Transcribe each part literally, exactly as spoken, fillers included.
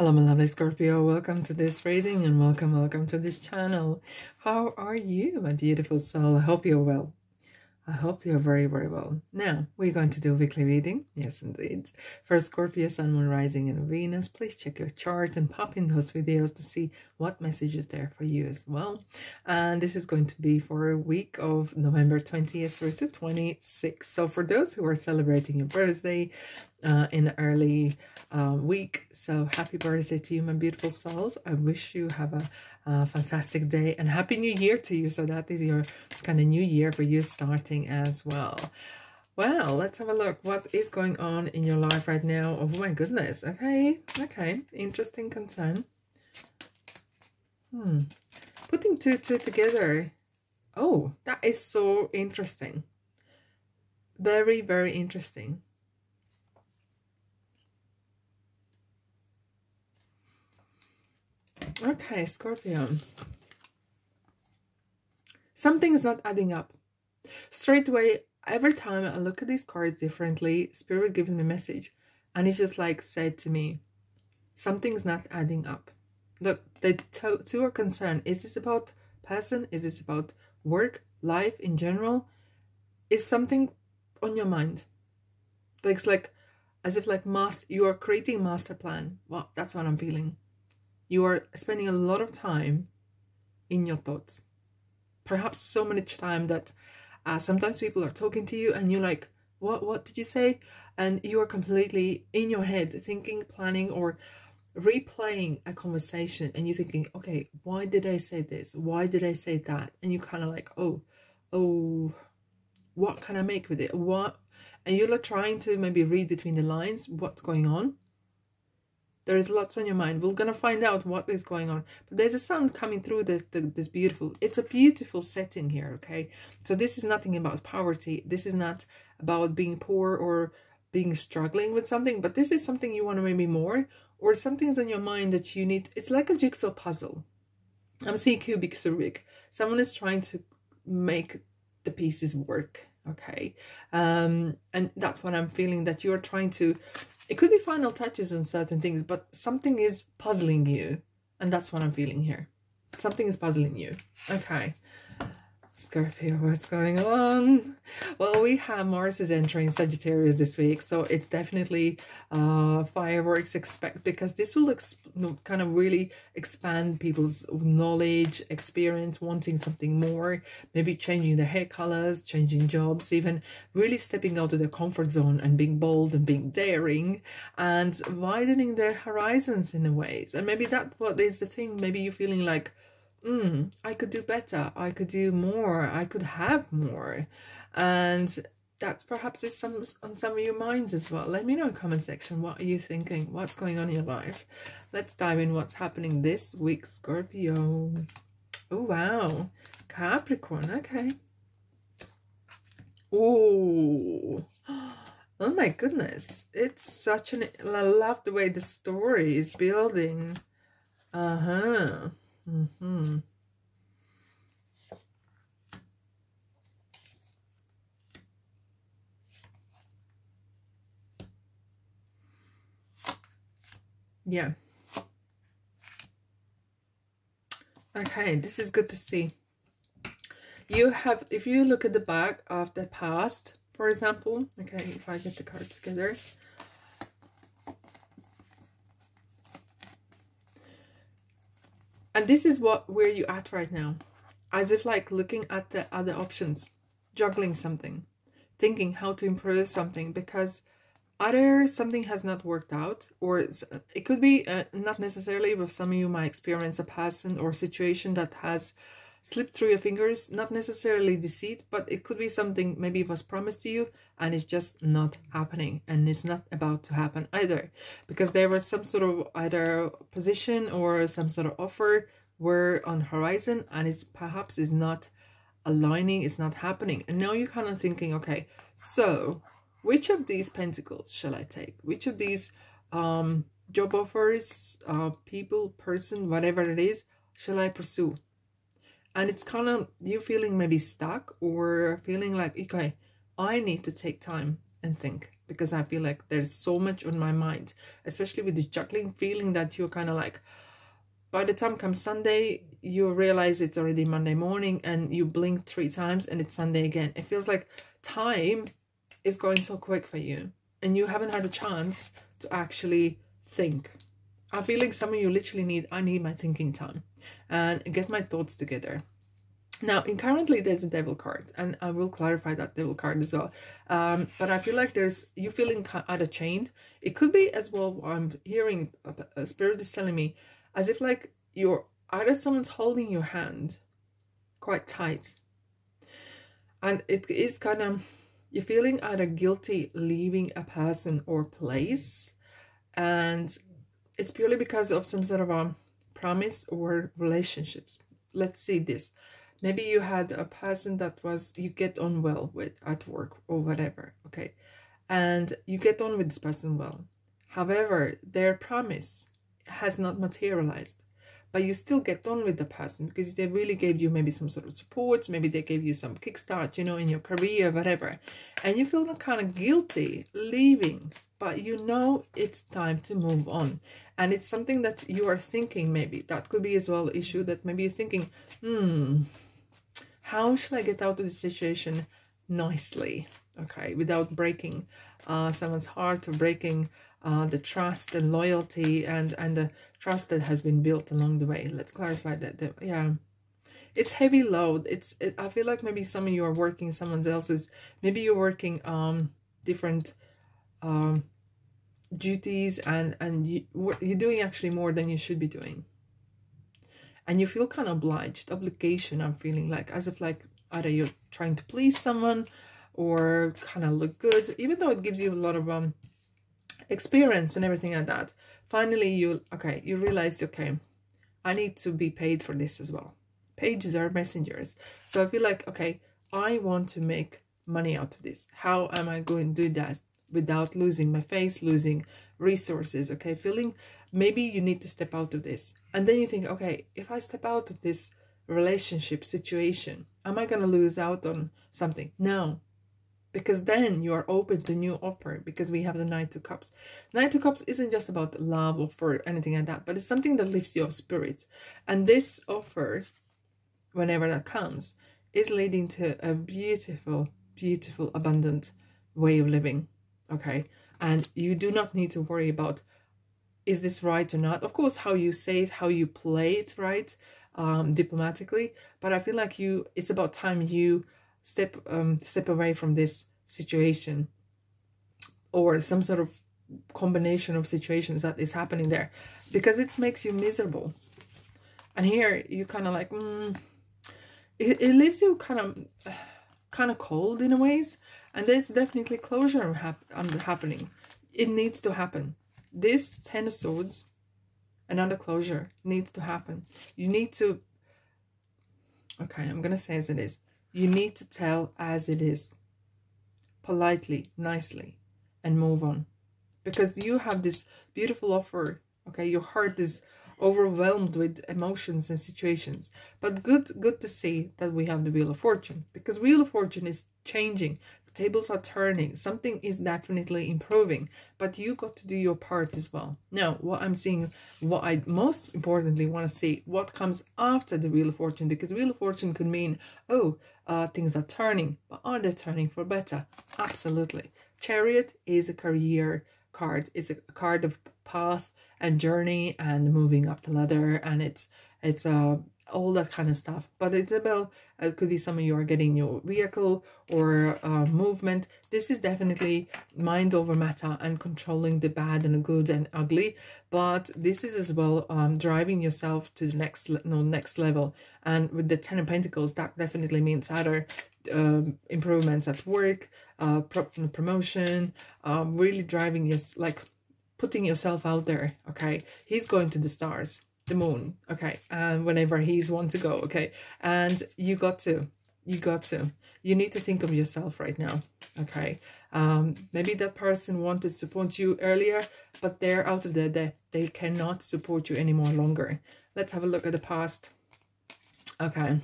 Hello my lovely Scorpio, welcome to this reading and welcome, welcome to this channel. How are you, my beautiful soul? I hope you're well. I hope you're very, very well. Now, we're going to do a weekly reading. Yes, indeed. For Scorpio, Sun, Moon, Rising and Venus, please check your chart and pop in those videos to see what message is there for you as well. And this is going to be for a week of November twentieth through to twenty-sixth. So for those who are celebrating your birthday, Uh, in the early uh, week. So happy birthday to you, my beautiful souls. I wish you have a, a fantastic day and happy new year to you. So that is your kind of new year for you starting as well. Well, let's have a look. What is going on in your life right now? Oh my goodness. Okay. Okay. Interesting concern. Hmm. Putting two, two together. Oh, that is so interesting. Very, very interesting. Okay, Scorpio. Something is not adding up. Straight away, every time I look at these cards differently, Spirit gives me a message. And it's just like said to me, something's not adding up. Look, the two are concerned. Is this about person? Is this about work, life in general? Is something on your mind? Like, it's like, as if like master, you are creating master plan. Well, that's what I'm feeling. You are spending a lot of time in your thoughts. Perhaps so much time that uh, sometimes people are talking to you and you're like, what, what did you say? And you are completely in your head thinking, planning or replaying a conversation. And you're thinking, okay, why did I say this? Why did I say that? And you're kind of like, oh, oh, what can I make with it? What? And you're like trying to maybe read between the lines what's going on. There is lots on your mind. We're going to find out what is going on. But there's a sound coming through this, this beautiful... It's a beautiful setting here, okay? So this is nothing about poverty. This is not about being poor or being struggling with something. But this is something you want to maybe more. Or something is on your mind that you need... It's like a jigsaw puzzle. I'm seeing cubic Rubik. Someone is trying to make the pieces work, okay? Um, and that's what I'm feeling, that you're trying to... It could be final touches on certain things, but something is puzzling you. And that's what I'm feeling here. Something is puzzling you. Okay. Scorpio, what's going on? Well, we have Mars is entering Sagittarius this week. So it's definitely uh, fireworks expect, because this will kind of really expand people's knowledge, experience, wanting something more, maybe changing their hair colors, changing jobs, even really stepping out of their comfort zone and being bold and being daring and widening their horizons in a ways. And maybe that what is the thing. Maybe you're feeling like, Mm, I could do better, I could do more, I could have more. And that's perhaps is some on some of your minds as well. Let me know in the comment section, what are you thinking? What's going on in your life? Let's dive in what's happening this week, Scorpio. Oh, wow. Capricorn, okay. Oh, oh my goodness. It's such an... I love the way the story is building. Uh-huh. Mm-hmm. Yeah. Okay, this is good to see. You have, if you look at the back of the past, for example, okay, if I get the cards together. And this is what where you're at right now, as if like looking at the other options, juggling something, thinking how to improve something, because either something has not worked out, or it could be uh, not necessarily, but some of you might experience a person or situation that has slipped through your fingers, not necessarily deceit, but it could be something maybe was promised to you and it's just not happening, and it's not about to happen either, because there was some sort of either position or some sort of offer were on horizon, and it's perhaps is not aligning, it's not happening. And now you're kind of thinking, okay, so which of these pentacles shall I take? Which of these um job offers, uh people, person, whatever it is, shall I pursue? And it's kind of you feeling maybe stuck, or feeling like, okay, I need to take time and think, because I feel like there's so much on my mind, especially with the juggling, feeling that you're kind of like, by the time comes Sunday, you realize it's already Monday morning and you blink three times and it's Sunday again. It feels like time is going so quick for you and you haven't had a chance to actually think. I'm feeling some of you literally need, I need my thinking time and get my thoughts together. Now, in currently, there's a devil card, and I will clarify that devil card as well. Um, but I feel like there's, you're feeling either chained. It could be as well, I'm hearing, a spirit is telling me, as if like you're either someone's holding your hand quite tight. And it is kind of, you're feeling either guilty leaving a person or place. And it's purely because of some sort of a promise or relationships. Let's see this. Maybe you had a person that was, you get on well with at work or whatever, okay? And you get on with this person well. However, their promise has not materialized. But you still get on with the person because they really gave you maybe some sort of support. Maybe they gave you some kickstart, you know, in your career, whatever. And you feel kind of guilty leaving. But you know it's time to move on. And it's something that you are thinking maybe. That could be as well an issue that maybe you're thinking, hmm... how shall I get out of this situation nicely, okay, without breaking uh, someone's heart or breaking uh, the trust and loyalty and, and the trust that has been built along the way. Let's clarify that. that yeah, it's heavy load. It's. It, I feel like maybe some of you are working someone else's, maybe you're working um, different um, duties and, and you, you're doing actually more than you should be doing. And you feel kind of obliged, obligation, I'm feeling like, as if like either you're trying to please someone or kind of look good, even though it gives you a lot of um experience and everything like that. Finally, you, okay, you realized, okay, I need to be paid for this as well. Pages are messengers. So I feel like, okay, I want to make money out of this. How am I going to do that without losing my face, losing resources, okay? Feeling maybe you need to step out of this. And then you think, okay, if I step out of this relationship situation, am I going to lose out on something? No, because then you are open to new offer, because we have the Knight of Cups. Knight of Cups isn't just about love offer or anything like that, but it's something that lifts your spirit. And this offer, whenever that comes, is leading to a beautiful, beautiful, abundant way of living, okay? And you do not need to worry about, is this right or not? Of course, how you say it, how you play it, right? Um, diplomatically. But I feel like you, it's about time you step, um, step away from this situation or some sort of combination of situations that is happening there, because it makes you miserable. And here you kind of like, mm, it, it leaves you kind of, uh, kind of cold in a ways. And there's definitely closure hap happening. It needs to happen. This Ten of Swords, another closure, needs to happen. You need to... okay, I'm going to say as it is. You need to tell as it is. Politely, nicely, and move on. Because you have this beautiful offer, okay? Your heart is overwhelmed with emotions and situations. But good, good to see that we have the Wheel of Fortune. Because Wheel of Fortune is changing. Tables are turning. Something is definitely improving, but you got to do your part as well. Now, what I'm seeing, what I most importantly want to see, what comes after the Wheel of Fortune, because Wheel of Fortune could mean, oh, uh, things are turning, but are they turning for better? Absolutely. Chariot is a career card. It's a card of path and journey and moving up the ladder, and it's it's a uh, all that kind of stuff. But it's about, it could be some of you are getting your vehicle or uh, movement. This is definitely mind over matter and controlling the bad and the good and ugly. But this is as well um, driving yourself to the next, no, next level. And with the Ten of Pentacles, that definitely means either um, improvements at work, uh, pro promotion, um, really driving your, like putting yourself out there, okay? He's going to the stars, the moon, okay, and whenever he's want to go, okay, and you got to, you got to, you need to think of yourself right now, okay, um, maybe that person wanted to support you earlier, but they're out of their depth, they cannot support you anymore longer. Let's have a look at the past, okay,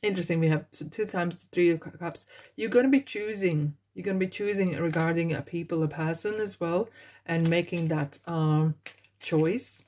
Interesting, we have two times the Three of Cups. You're going to be choosing. You're going to be choosing regarding a people, a person as well, and making that um, choice.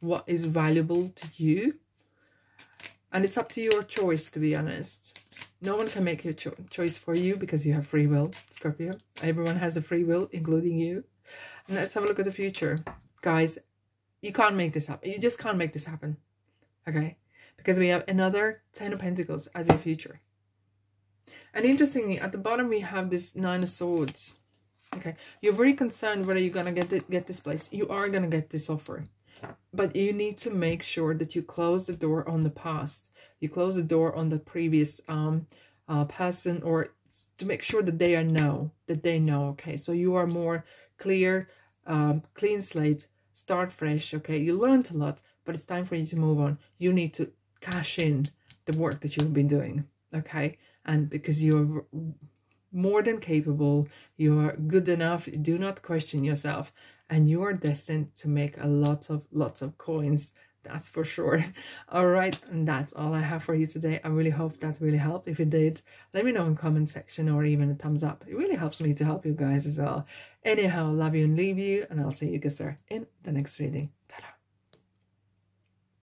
What is valuable to you? And it's up to your choice, to be honest. No one can make your cho choice for you because you have free will, Scorpio. Everyone has a free will, including you. And let's have a look at the future. Guys, you can't make this happen. You just can't make this happen. Okay? Because we have another Ten of Pentacles as your future. And interestingly, at the bottom we have this Nine of Swords. Okay? You're very concerned whether you're going to get, the, get this place. You are going to get this offer. But you need to make sure that you close the door on the past. You close the door on the previous um, uh, person, or to make sure that they are know, that they know, okay? So you are more clear, um, clean slate, start fresh, okay? You learned a lot, but it's time for you to move on. You need to cash in the work that you've been doing, okay? And because you're more than capable, you are good enough, do not question yourself. And you are destined to make a lot of, lots of coins. That's for sure. All right. And that's all I have for you today. I really hope that really helped. If it did, let me know in the comment section or even a thumbs up. It really helps me to help you guys as well. Anyhow, love you and leave you. And I'll see you guys in the next reading.